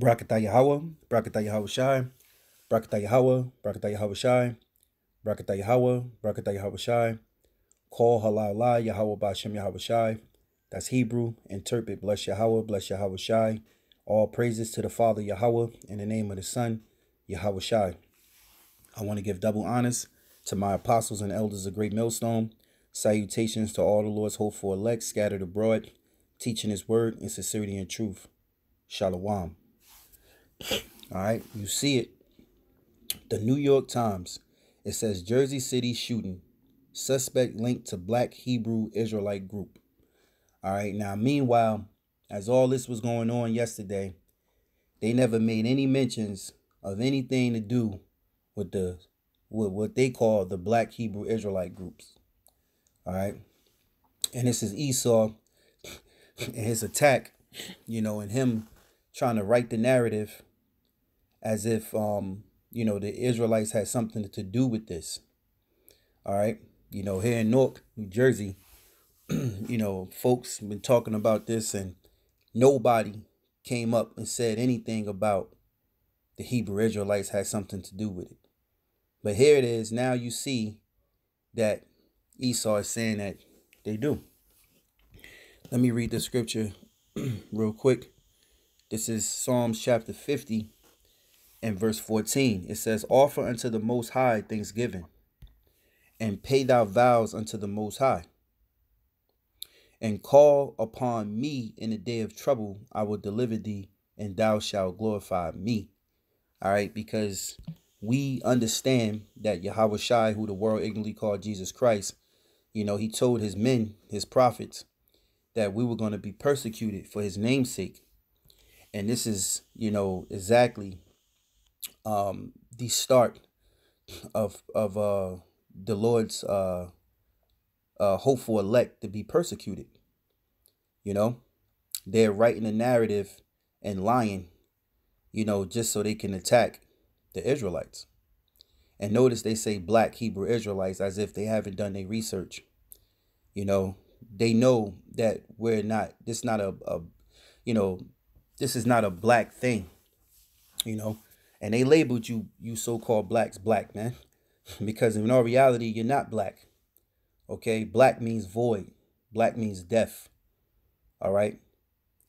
Barakatah Yahweh, Barakatah Yahweh Shai, Barakatah Yahweh, Barakatah Yahweh Shai, Barakatah Yahweh, Barakatah Yahweh Shai, Call Halala Yahweh Ba'Shem Yahweh Shai. That's Hebrew. Interpret, bless Yahweh, bless Yahweh Shai. All praises to the Father Yahweh in the name of the Son, Yahweh Shai. I want to give double honors to my apostles and elders of Great Millstone. Salutations to all the Lord's hopeful elect scattered abroad, teaching his word in sincerity and truth. Shalom. Alright, you see it. The New York Times. It says Jersey City shooting. Suspect linked to Black Hebrew Israelite group. Alright, now meanwhile, as all this was going on yesterday, they never made any mentions of anything to do with what they call the Black Hebrew Israelite groups. Alright. And this is Esau and his attack, you know, and him trying to write the narrative as if, you know, the Israelites had something to do with this. All right. You know, here in Newark, New Jersey, you know, folks have been talking about this and nobody came up and said anything about the Hebrew Israelites had something to do with it. But here it is. Now you see that Esau is saying that they do. Let me read the scripture real quick. This is Psalms chapter 50 and verse 14. It says, offer unto the Most High thanksgiving, and pay thou vows unto the Most High, and call upon me in the day of trouble. I will deliver thee, and thou shalt glorify me. All right, because we understand that Yahweh Shai, who the world ignorantly called Jesus Christ, you know, he told his men, his prophets, that we were going to be persecuted for his name's sake. And this is, you know, exactly the start of the Lord's hopeful elect to be persecuted. You know, they're writing a narrative and lying, you know, just so they can attack the Israelites. And notice they say Black Hebrew Israelites as if they haven't done their research. You know, they know that we're not, this not a you know, this is not a black thing, you know, and they labeled you so-called blacks black, man, because in all reality, you're not black. OK, black means void. Black means death. All right.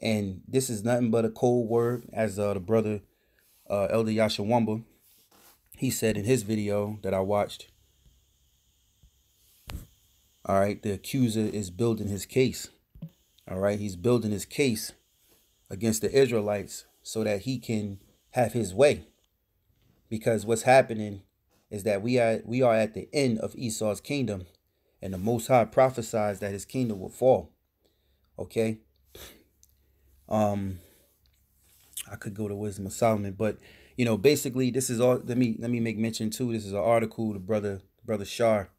And this is nothing but a cold word, as the brother Elder Yashawamba, he said in his video that I watched. All right. The accuser is building his case. All right. He's building his case against the Israelites so that he can have his way. Because what's happening is that we are at the end of Esau's kingdom, and the Most High prophesies that his kingdom will fall. Okay. I could go to Wisdom of Solomon, but you know, basically this is all, let me make mention too. This is an article the brother Shar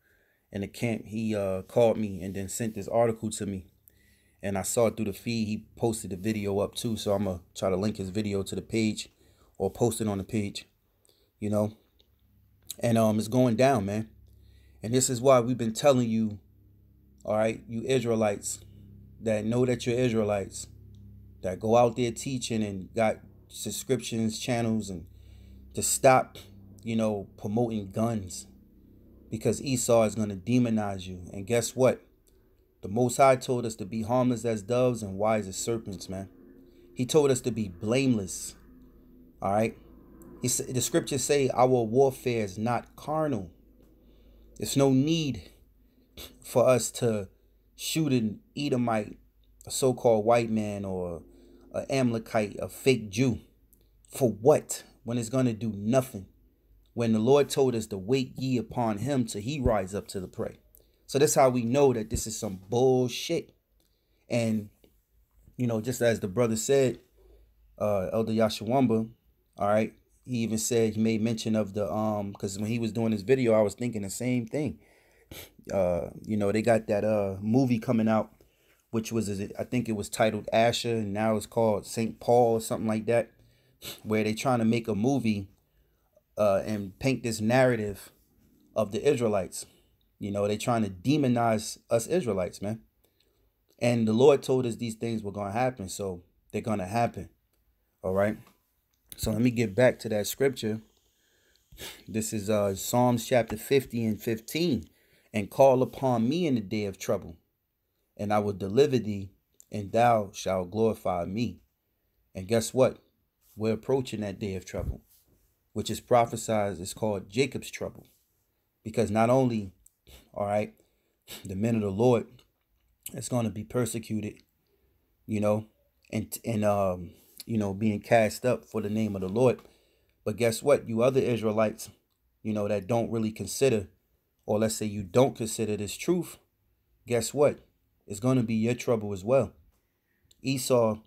in the camp, he called me and then sent this article to me. And I saw it through the feed. He posted the video up too. So I'm going to try to link his video to the page or post it on the page, you know. And it's going down, man. And this is why we've been telling you, all right, you Israelites that know that you're Israelites, that go out there teaching and got subscriptions, channels, and to stop, you know, promoting guns, because Esau is going to demonize you. And guess what? The Most High told us to be harmless as doves and wise as serpents, man. He told us to be blameless. All right. He said, the scriptures say our warfare is not carnal. There's no need for us to shoot an Edomite, a so-called white man, or an Amalekite, a fake Jew. For what? When it's going to do nothing. When the Lord told us to wait ye upon him till he rise up to the prey. So that's how we know that this is some bullshit. And, you know, just as the brother said, Elder Yashawamba, all right, he even said, he made mention of the, because when he was doing this video, I was thinking the same thing. You know, they got that movie coming out, which was, I think it was titled Asher, and now it's called St. Paul or something like that, where they trying to make a movie and paint this narrative of the Israelites. You know, they're trying to demonize us Israelites, man. And the Lord told us these things were going to happen. So they're going to happen. All right. So let me get back to that scripture. This is Psalms chapter 50 and 15. And call upon me in the day of trouble, and I will deliver thee, and thou shalt glorify me. And guess what? We're approaching that day of trouble, which is prophesied. It's called Jacob's trouble. Because not only, all right, the men of the Lord is going to be persecuted, you know, and you know, being cast up for the name of the Lord. But guess what? You other Israelites, you know, that don't really consider, or let's say you don't consider this truth, guess what? It's going to be your trouble as well. Esau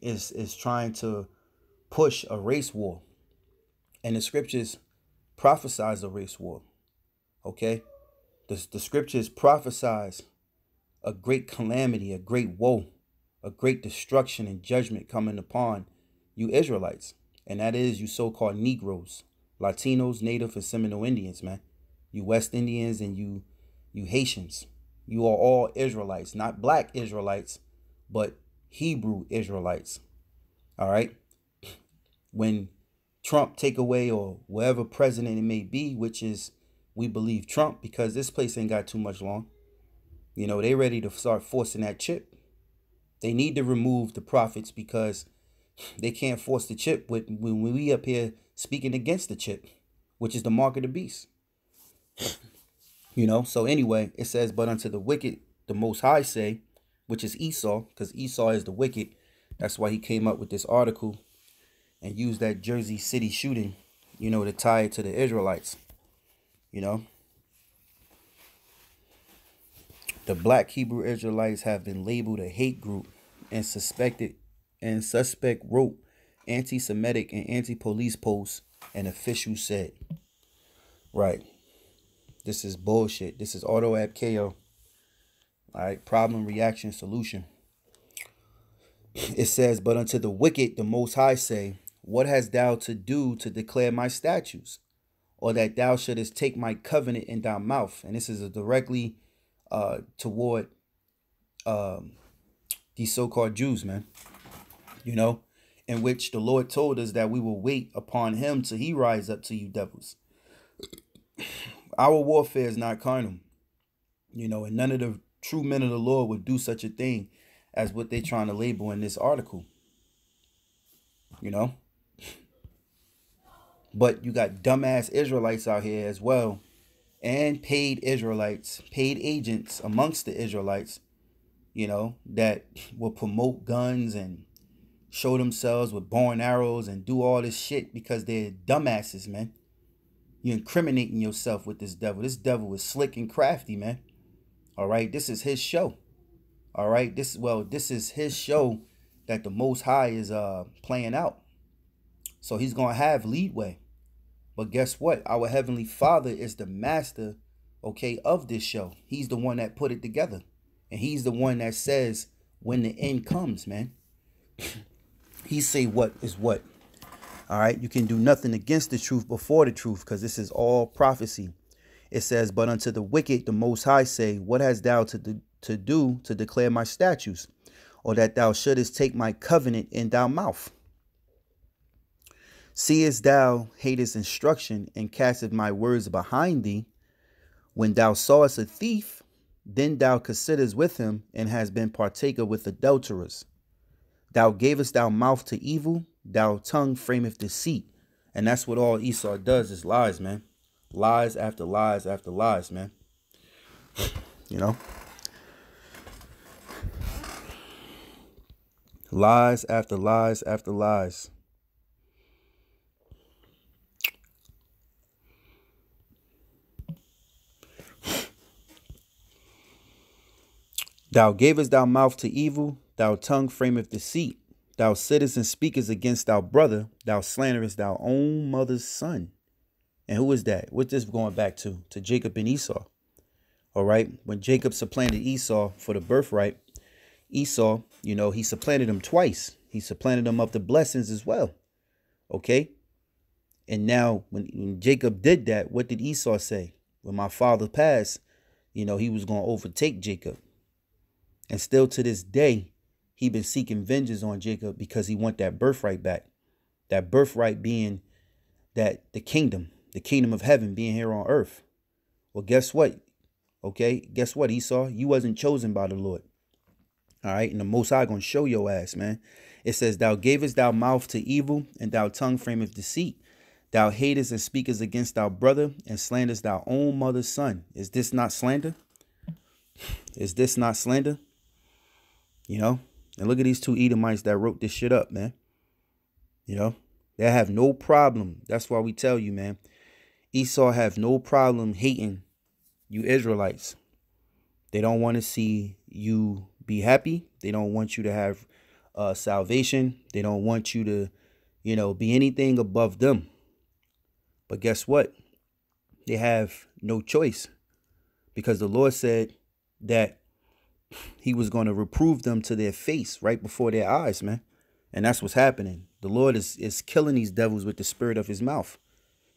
is trying to push a race war, and the scriptures prophesize a race war. Okay? The scriptures prophesize a great calamity, a great woe, a great destruction and judgment coming upon you Israelites. And that is you so-called Negroes, Latinos, Native, and Seminole Indians, man. You West Indians and you Haitians. You are all Israelites, not black Israelites, but Hebrew Israelites. All right? When Trump take away, or whatever president it may be, which is, we believe Trump, because this place ain't got too much long. You know, they ready to start forcing that chip. They need to remove the prophets, because they can't force the chip when we up here speaking against the chip, which is the mark of the beast. You know, so anyway, it says, but unto the wicked, the Most High say, which is Esau, because Esau is the wicked. That's why he came up with this article and used that Jersey City shooting, you know, to tie it to the Israelites. You know, the black Hebrew Israelites have been labeled a hate group and suspect wrote anti-Semitic and anti-police posts, an official said. Right. This is bullshit. This is AutoAbKO. All right. Problem, reaction, solution. It says, but unto the wicked, the Most High say, what hast thou to do to declare my statutes? Or that thou shouldest take my covenant in thy mouth. And this is a directly toward these so-called Jews, man. You know, in which the Lord told us that we will wait upon him till he rise up to you devils. Our warfare is not carnal, you know, and none of the true men of the Lord would do such a thing as what they're trying to label in this article. You know? But you got dumbass Israelites out here as well, and paid Israelites, paid agents amongst the Israelites, you know, that will promote guns and show themselves with bow and arrows and do all this shit because they're dumbasses, man. You're incriminating yourself with this devil. This devil is slick and crafty, man. All right, this is his show. All right, this is his show that the Most High is playing out. So he's going to have leadway. But guess what? Our Heavenly Father is the master, okay, of this show. He's the one that put it together. And he's the one that says when the end comes, man. He say what is what. All right. You can do nothing against the truth before the truth, because this is all prophecy. It says, but unto the wicked, the Most High say, what hast thou to do to declare my statutes, or that thou shouldest take my covenant in thy mouth? Seest thou hatest instruction, and casteth my words behind thee? When thou sawest a thief, then thou considerest with him, and hast been partaker with adulterers. Thou gavest thou mouth to evil, thou tongue frameth deceit. And that's what all Esau does, is lies, man. Lies after lies after lies, man. You know? Lies after lies after lies. Thou gavest thy mouth to evil, thou tongue frameth deceit. Thou sittest and speakest against thy brother, thou slanderest thy own mother's son. And who is that? What's this going back to? To Jacob and Esau. All right. When Jacob supplanted Esau for the birthright, Esau, you know, he supplanted him twice. He supplanted him of the blessings as well. Okay. And now when Jacob did that, what did Esau say? When my father passed, you know, he was going to overtake Jacob. And still to this day, he been seeking vengeance on Jacob because he want that birthright back. That birthright being that the kingdom of heaven being here on earth. Well, guess what? Okay, guess what, Esau? You wasn't chosen by the Lord. All right, and the Most High gonna show your ass, man. It says, thou gavest thy mouth to evil, and thy tongue frameth deceit. Thou hatest and speakest against thy brother, and slanderest thy own mother's son. Is this not slander? Is this not slander? You know, and look at these two Edomites that wrote this shit up, man. You know, they have no problem. That's why we tell you, man. Esau have no problem hating you Israelites. They don't want to see you be happy. They don't want you to have salvation. They don't want you to, you know, be anything above them. But guess what? They have no choice, because the Lord said that he was going to reprove them to their face right before their eyes, man. And that's what's happening. The Lord is killing these devils with the spirit of his mouth.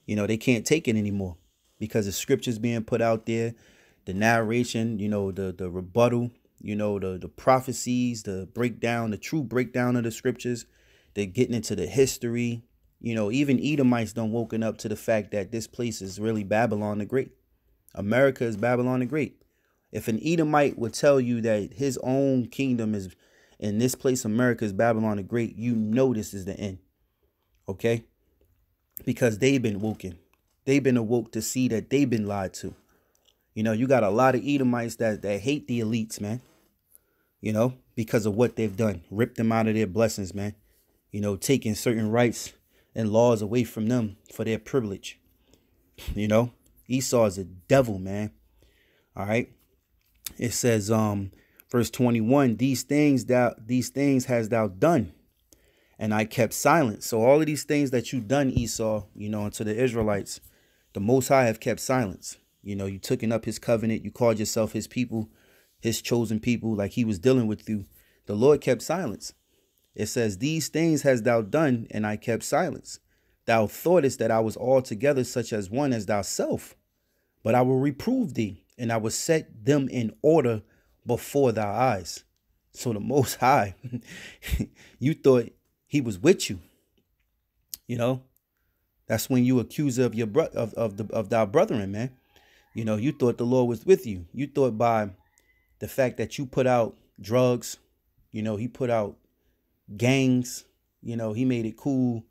You know, they can't take it anymore because the scriptures being put out there, the narration, you know, the rebuttal, you know, the prophecies, the breakdown, the true breakdown of the scriptures. They're getting into the history. You know, even Edomites done woken up to the fact that this place is really Babylon the Great. America is Babylon the Great. If an Edomite would tell you that his own kingdom is in this place, America is Babylon the Great, you know this is the end. Okay? Because they've been woken. They've been awoke to see that they've been lied to. You know, you got a lot of Edomites that hate the elites, man. You know, because of what they've done. Ripped them out of their blessings, man. You know, taking certain rights and laws away from them for their privilege. You know, Esau is a devil, man. All right. It says, verse 21, these things hast thou done, and I kept silent. So all of these things that you done, Esau, you know, unto the Israelites, the Most High have kept silence. You know, you taken up his covenant. You called yourself his people, his chosen people, like he was dealing with you. The Lord kept silence. It says, these things hast thou done, and I kept silence. Thou thoughtest that I was altogether such as one as thyself, but I will reprove thee, and I will set them in order before thy eyes. So the Most High, you thought he was with you. You know, that's when you accuse of your of thy brethren, man. You know, you thought the Lord was with you. You thought by the fact that you put out drugs, you know, he put out gangs, you know, he made it cool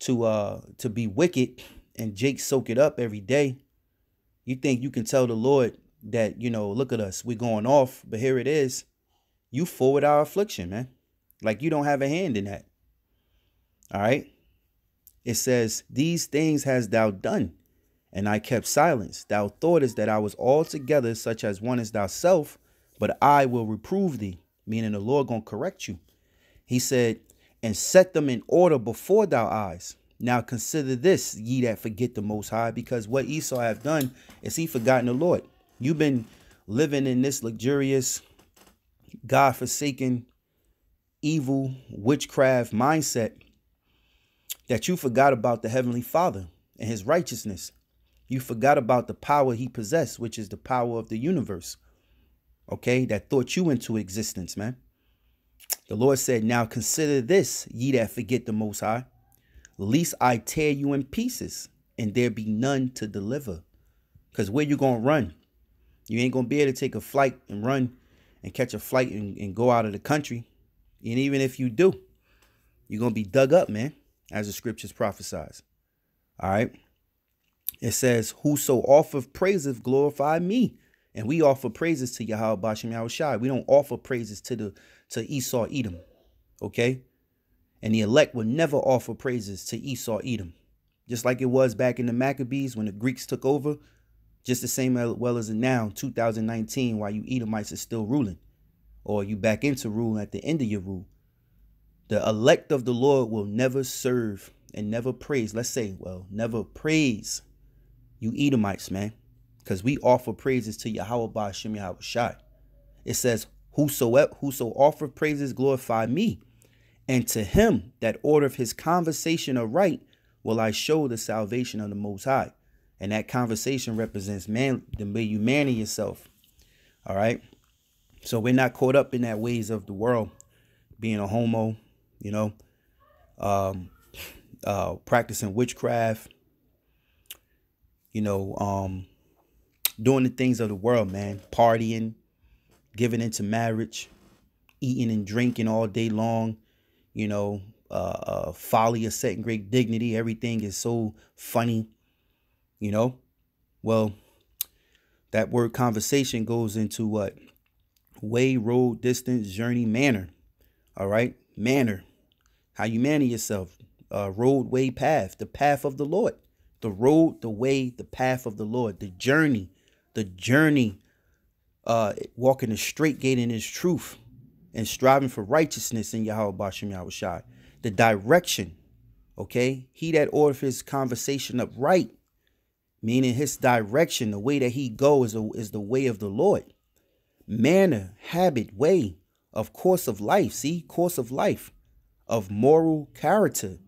to be wicked and Jake soak it up every day. You think you can tell the Lord that, you know, look at us, we're going off, but here it is. You forward our affliction, man. Like you don't have a hand in that. All right. It says, these things hast thou done, and I kept silence. Thou thoughtest that I was altogether such as one as thyself, but I will reprove thee. Meaning the Lord gonna correct you. He said, and set them in order before thy eyes. Now consider this, ye that forget the Most High, because what Esau have done is he forgotten the Lord. You've been living in this luxurious, God-forsaken, evil, witchcraft mindset that you forgot about the Heavenly Father and his righteousness. You forgot about the power he possessed, which is the power of the universe. Okay, that thought you into existence, man. The Lord said, now consider this, ye that forget the Most High, lest I tear you in pieces and there be none to deliver. Because where you going to run? You ain't going to be able to take a flight and run and catch a flight and go out of the country. And even if you do, you're going to be dug up, man, as the scriptures prophesize. All right. It says, whoso offereth praises glorify me. And we offer praises to Yahweh Bashem Yahushai. We don't offer praises to Esau Edom. Okay. And the elect will never offer praises to Esau Edom. Just like it was back in the Maccabees when the Greeks took over. Just the same as well as now, 2019, while you Edomites are still ruling. Or you back into rule at the end of your rule. The elect of the Lord will never serve and never praise. Let's say, well, never praise you Edomites, man. Because we offer praises to Yahweh Bashem Yahushai. It says, whoso offer praises glorify me. And to him that ordereth his conversation aright will I show the salvation of the Most High. And that conversation represents man, the way you man in yourself. All right. So we're not caught up in that ways of the world, being a homo, you know, practicing witchcraft, doing the things of the world, man, partying, giving into marriage, eating and drinking all day long, folly is second great dignity. Everything is so funny, Well, that word conversation goes into what? Way, road, distance, journey, manner. All right. Manner. How you manner yourself. Road, way, path. The path of the Lord. The road, the way, the path of the Lord. The journey. The journey. Walking the straight gate in his truth. And striving for righteousness in Yahweh B'Shem Yahweh Shai. The direction. Okay. He that ordereth his conversation upright. Meaning his direction, the way that he goes is the way of the Lord. Manner, habit, way of course of life. See, course of life, of moral character.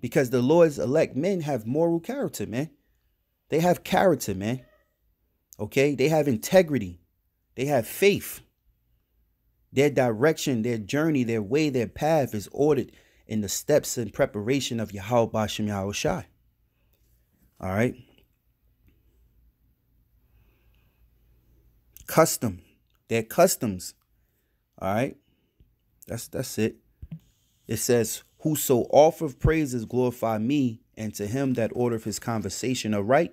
Because the Lord's elect men have moral character, man. They have character, man. Okay? They have integrity. They have faith. Their direction, their journey, their way, their path is ordered in the steps and preparation of Yahweh B'Shem Yahweh Shai. All right? Custom, their customs. All right, that's it. It says, whoso offereth praises glorify me, and to him that ordereth his conversation aright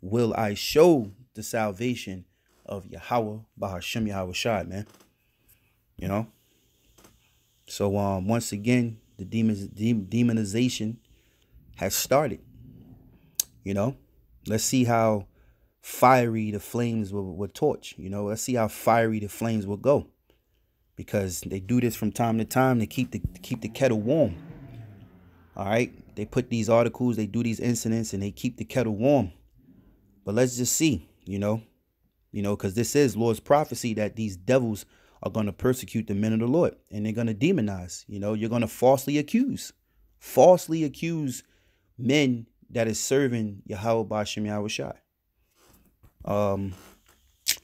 will I show the salvation of Yahweh B'Shem Yahweh Shai, man. You know. So once again, the demonization has started. You know, let's see how fiery the flames will torch. Let's see how fiery the flames will go, because they do this from time to time to keep the kettle warm. All right, they put these articles, they do these incidents, and they keep the kettle warm. But let's just see, because this is Lord's prophecy that these devils are going to persecute the men of the Lord, and they're going to demonize. You're going to falsely accuse men that is serving Yahweh B'Shem Yahweh Shai.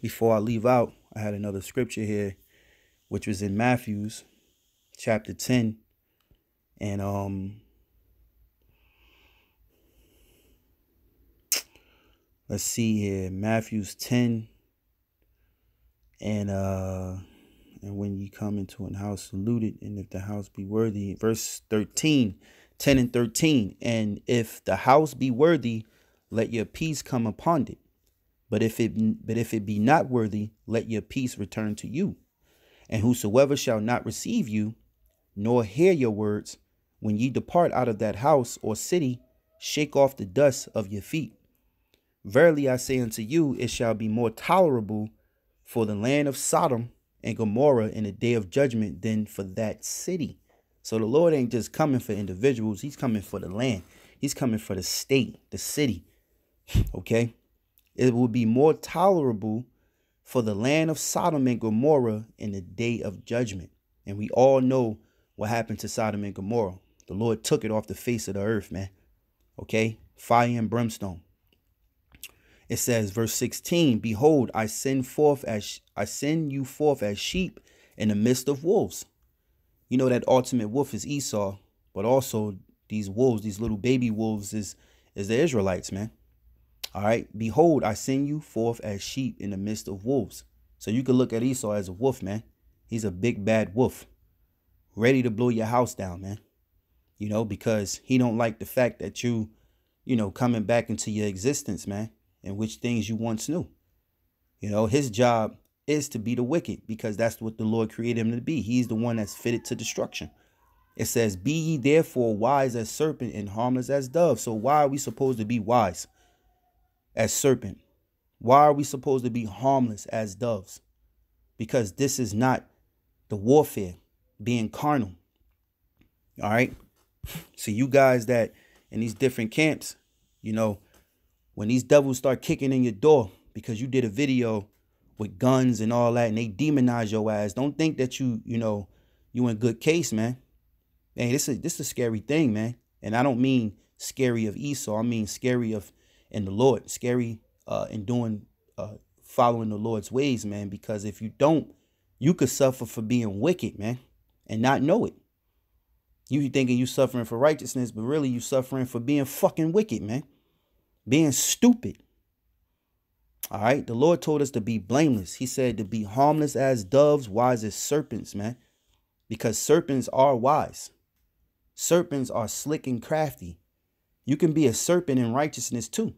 Before I leave out, I had another scripture here, which was in Matthew's chapter 10 and, let's see here, Matthew's 10 and when ye come into an house, salute it. And if the house be worthy, verse 13, 10 and 13, and if the house be worthy, let your peace come upon it. But if it be not worthy, let your peace return to you. And whosoever shall not receive you, nor hear your words, when ye depart out of that house or city, shake off the dust of your feet. Verily I say unto you, it shall be more tolerable for the land of Sodom and Gomorrah in the day of judgment than for that city. So the Lord ain't just coming for individuals. He's coming for the land. He's coming for the state, the city. Okay? It will be more tolerable for the land of Sodom and Gomorrah in the day of judgment. And we all know what happened to Sodom and Gomorrah. The Lord took it off the face of the earth, man. Okay? Fire and brimstone. It says, verse 16, behold, I send you forth as sheep in the midst of wolves. You know that ultimate wolf is Esau, but also these wolves, these little baby wolves is the Israelites, man. All right. Behold, I send you forth as sheep in the midst of wolves. So you can look at Esau as a wolf, man. He's a big, bad wolf ready to blow your house down, man. Because he don't like the fact that you, coming back into your existence, man, and which things you once knew. His job is to be the wicked, because that's what the Lord created him to be. He's the one that's fitted to destruction. It says, be ye therefore wise as serpent and harmless as dove. So why are we supposed to be wise as serpent? Why are we supposed to be harmless as doves? Because this is not the warfare, being carnal. All right. So you guys that in these different camps, when these devils start kicking in your door because you did a video with guns and all that, and they demonize your ass, don't think that you in good case, man. Hey, this is a scary thing, man. And I don't mean scary of Esau. I mean scary of and the Lord, scary in doing, following the Lord's ways, man, because if you don't, you could suffer for being wicked, man, and not know it. You thinking you suffering for righteousness, but really you suffering for being fucking wicked, man. Being stupid. All right. The Lord told us to be blameless. He said to be harmless as doves, wise as serpents, man. Because serpents are wise. Serpents are slick and crafty. You can be a serpent in righteousness too.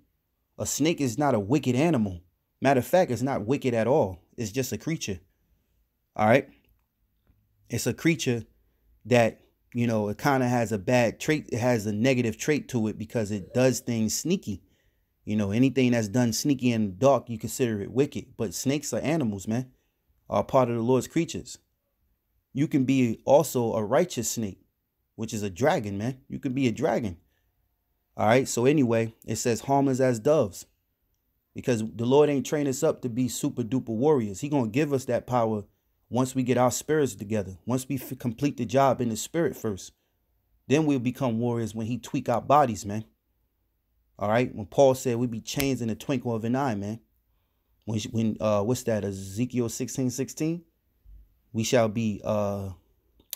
A snake is not a wicked animal. Matter of fact, it's not wicked at all. It's just a creature. All right. It's a creature that, you know, it kind of has a bad trait. It has a negative trait to it because it does things sneaky. You know, anything that's done sneaky and dark, you consider it wicked. But snakes are animals, man, are part of the Lord's creatures. You can be also a righteous snake, which is a dragon, man. You can be a dragon. All right. So anyway, it says harmless as doves, because the Lord ain't trained us up to be super duper warriors. He going to give us that power once we get our spirits together, once we complete the job in the spirit first. Then we'll become warriors when he tweak our bodies, man. All right. When Paul said we'd be changed in the twinkle of an eye, man. What's that? Ezekiel 16:16. We shall be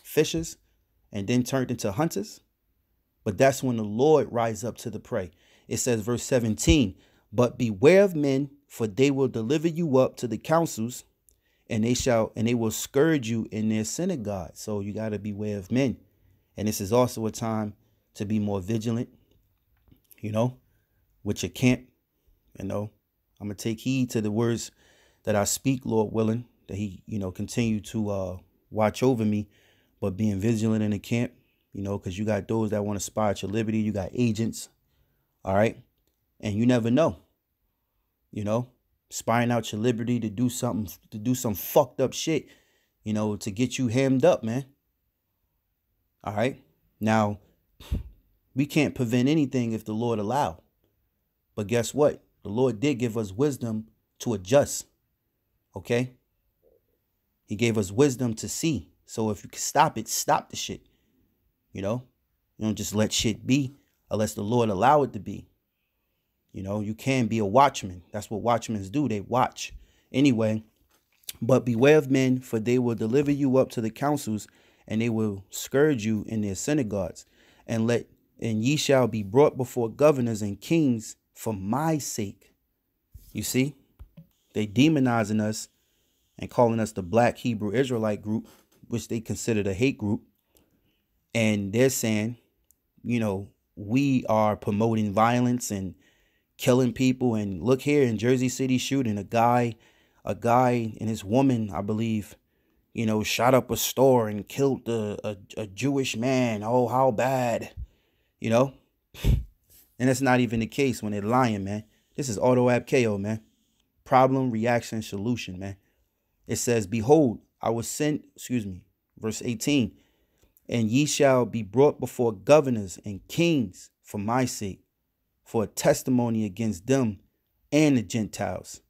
fishers and then turned into hunters. But that's when the Lord rise up to the prey. It says, verse 17, but beware of men, for they will deliver you up to the councils, and they will scourge you in their synagogue. So you got to beware of men. And this is also a time to be more vigilant, you know, with your camp. You know, I'm going to take heed to the words that I speak, Lord willing, that he, you know, continue to watch over me, but being vigilant in the camp, you know, because you got those that want to spy at your liberty. You got agents. All right. And you never know, you know, spying out your liberty to do something, to do some fucked up shit, you know, to get you hemmed up, man. All right. Now, we can't prevent anything if the Lord allow. But guess what? The Lord did give us wisdom to adjust. OK. He gave us wisdom to see. So if you can stop it, stop the shit. You know, you don't just let shit be unless the Lord allow it to be. You know, you can be a watchman. That's what watchmen do. They watch anyway. But beware of men, for they will deliver you up to the councils, and they will scourge you in their synagogues, and ye shall be brought before governors and kings for my sake. You see, they demonizing us and calling us the black Hebrew Israelite group, which they consider the hate group. And they're saying, you know, we are promoting violence and killing people. And look here in Jersey City shooting, a guy and his woman, I believe, you know, shot up a store and killed a Jewish man. Oh, how bad, you know, and that's not even the case when they're lying, man. This is auto-abko, man. Problem, reaction, solution, man. It says, behold, I was sent, verse 18. And ye shall be brought before governors and kings for my sake, for a testimony against them and the Gentiles.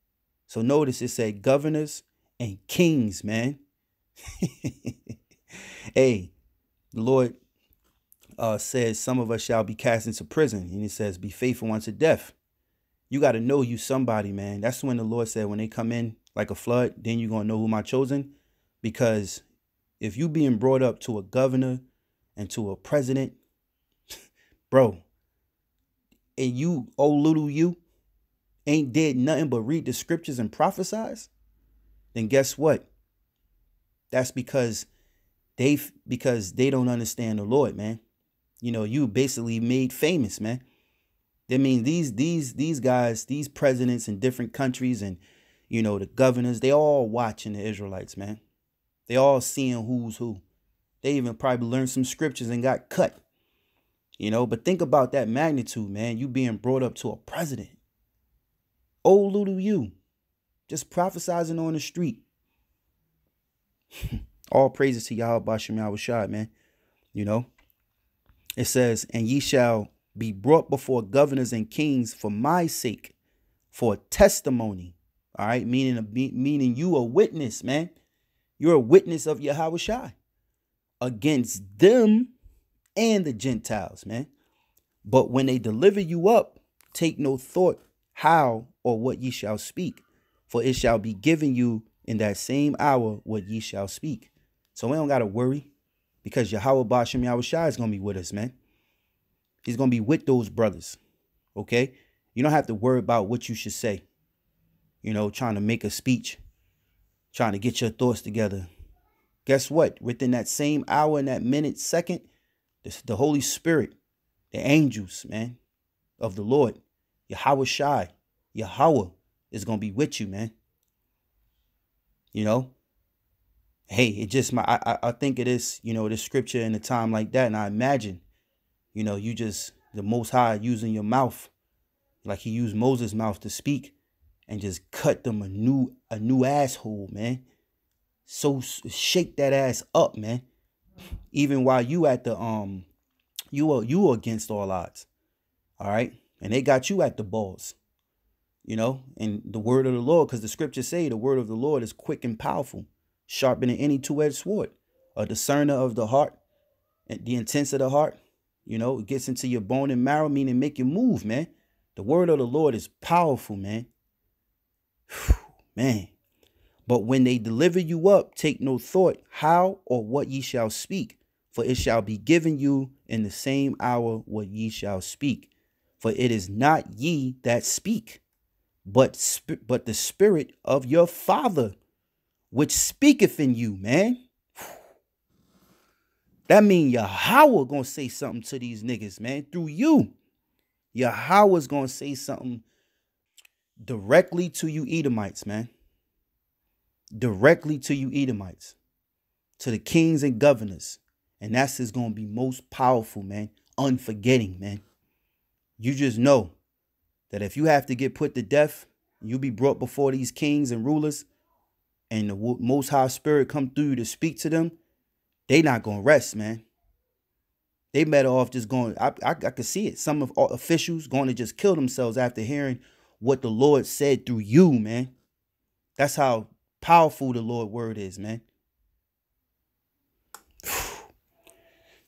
So notice it said governors and kings, man. Hey, the Lord says some of us shall be cast into prison. And it says be faithful unto death. You got to know you somebody, man. That's when the Lord said when they come in like a flood, then you're going to know who my chosen, because if you being brought up to a governor and to a president, bro, and you, old little you, ain't did nothing but read the scriptures and prophesize, then guess what? That's because they don't understand the Lord, man. You know, you basically made famous, man. I mean, these guys, these presidents in different countries and, you know, the governors, they all watching the Israelites, man. They all seeing who's who. They even probably learned some scriptures and got cut, you know. But think about that magnitude, man. You being brought up to a president. Old little you, just prophesizing on the street. All praises to Yahweh B'Shem Yahushua, man. You know, it says, and ye shall be brought before governors and kings for my sake, for a testimony. All right, meaning you a witness, man. You're a witness of Yahushua against them and the Gentiles, man. But when they deliver you up, take no thought how or what ye shall speak, for it shall be given you in that same hour what ye shall speak. So we don't got to worry. Because Yahweh Ba'ashem Yahweh Shai is going to be with us, man. He's going to be with those brothers, okay? You don't have to worry about what you should say. You know, trying to make a speech, trying to get your thoughts together. Guess what? Within that same hour and that minute, second, the Holy Spirit, the angels, man, of the Lord, Yahweh Shai, Yahweh is going to be with you, man. You know? Hey, it just, I think it is, you know, this scripture in a time like that. And I imagine, you know, you just, the Most High using your mouth, like he used Moses' mouth to speak and just cut them a new asshole, man. So shake that ass up, man. Even while you at the, you were against all odds. All right. And they got you at the balls, you know, and the word of the Lord, because the scriptures say the word of the Lord is quick and powerful, sharpening any two-edged sword, a discerner of the heart and the intents of the heart. You know, it gets into your bone and marrow, meaning make you move, man. The word of the Lord is powerful, man. Whew, man. But when they deliver you up, take no thought how or what ye shall speak, for it shall be given you in the same hour what ye shall speak. For it is not ye that speak, but the Spirit of your Father, which speaketh in you, man. That means Yahweh gonna say something to these niggas, man, through you. Yahweh's gonna say something directly to you Edomites, man. Directly to you Edomites, to the kings and governors. And that's just gonna be most powerful, man. Unforgetting, man. You just know that if you have to get put to death, you'll be brought before these kings and rulers, and the Most High Spirit come through you to speak to them, they not going to rest, man. They better off just going, I could see it. Some of officials going to just kill themselves after hearing what the Lord said through you, man. That's how powerful the Lord's word is, man.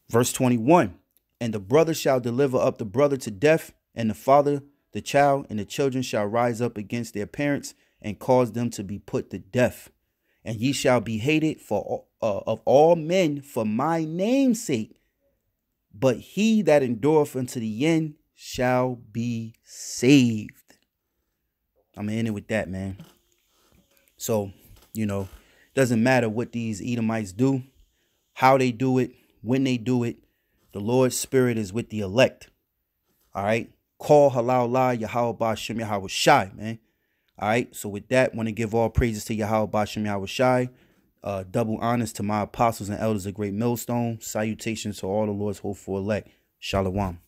Verse 21, and the brother shall deliver up the brother to death, and the father, the child, and the children shall rise up against their parents and cause them to be put to death. And ye shall be hated for of all men for my name's sake. But he that endureth unto the end shall be saved. I'm going to end it with that, man. So, you know, doesn't matter what these Edomites do, how they do it, when they do it. The Lord's Spirit is with the elect. All right. Call Halalah Yahweh Ba'ashem Yahweh Shai, man. All right. So with that, want to give all praises to Yahweh Ba'ashem Yahweh Shai. Double honors to my apostles and elders of Great Millstone. Salutations to all the Lord's hopeful elect. Shalom.